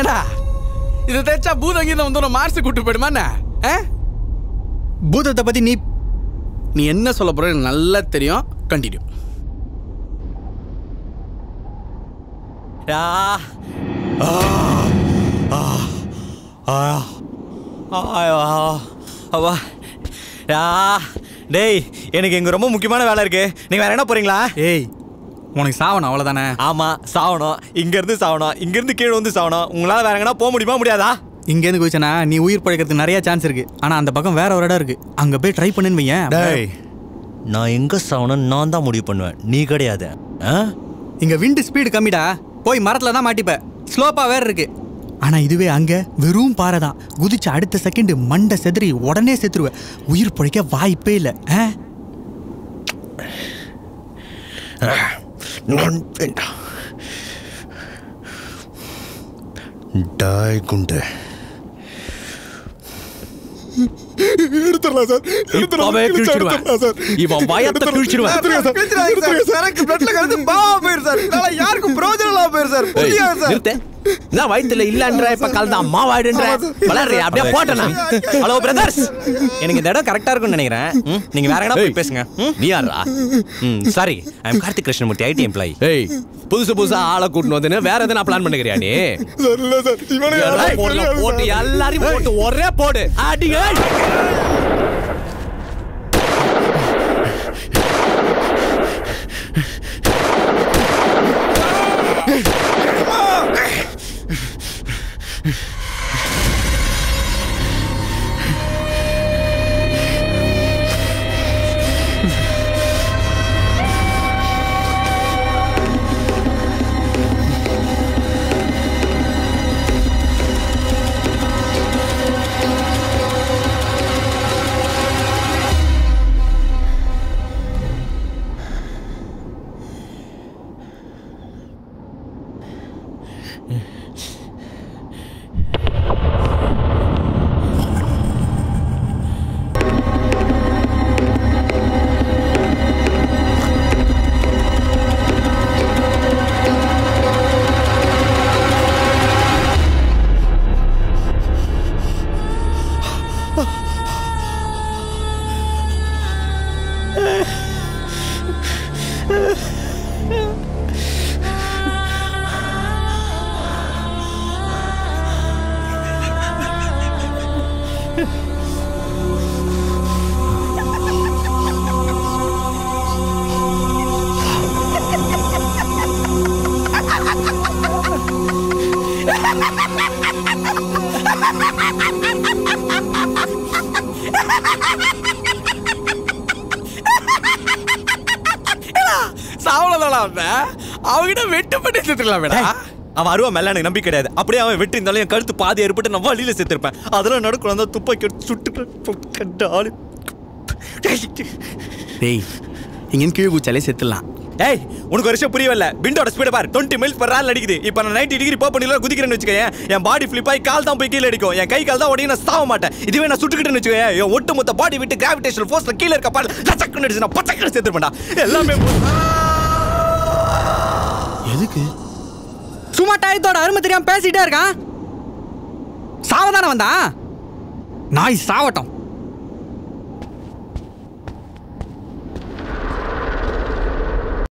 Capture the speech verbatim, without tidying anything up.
Eda, ini tercah budangin dalam dono mars kutu permana, eh? Budak tapi ni, ni enna solaporan nallat teriyo, continue. Ya, ah, ah, ah, ayah, apa? Ya, deh, ini genggurumu mungkin mana balik ke? Ni mana nak peringlah? Hey. Monik sauna, awal dana. Ama sauna, ingger tu sauna, ingger tu kiri tu sauna. Ungalah barangna pomu di mana muda dah? Ingger tu goicana, ni uir pergi kerja nariya chance erge. Ana anda bagam where orang erge. Angga be try panen maya. Day. Na ingger sauna nanda mudi panwa. Ni kerja ada. Hah? Ingger wind speed kami dah. Poi marat lada mati pe. Slope aware erge. Ana idu be angge, virum parada. Gudi cahit second manda sedri, wadane sedru. Uir pergi vai pel. Hah? Non pinta. Die kunde. Irutlah sah. Irutlah. Abang irutlah sah. Ibu bayar tak irutlah. Irutlah sah. Irutlah sah. Saya kerja kerja tu bawa bersar. Kalau yang aku projek lah bersar. Punya sah. Irutlah. Naa bayar tu le illan dry. Pakal dah mau bayar dry. Balar ya. Abang pot na. Hello brothers. Ini kita ada karakter guna ni kan? Nih kita orang apa pesenga? Ni ada. Sorry. I'm Karthik Krishnamurthy, I T employee. Hey. Putus putus ala kudu nanti ni. Biar ada na plan mana kerja ni. Sir, sir. Iman ni. Yalah. Pot lah pot. Yalah. Pot. Warna pot. Adi kan? Awaru a melana nampi kerja. Apade awam veteran dalam yang kerja padi erupat nampak lila seterpa. Adalah naru kurang dah tupai kerja sutukar kandal. Hey, ingin kau juga cale seterla. Hey, orang kerja puri bela. Bindo ada speed bar. Twenty miles per hour lari kiri. Ipan ninety degree pop ni lor gudi kerana nucikaya. Yang body flipai kal daun pergi lari kau. Yang kai kal daun orang ini nasau mata. Ini mana sutukar nucikaya. Yang wudhu muda body with gravitational force la killer kapal. Lacak kena disana. Pacak kena seterpa. Semua memang. Yaitu ke? Cuma tadi orang orang macam ni am pesi dia kan? Sawa mana benda? Nai sawa tu.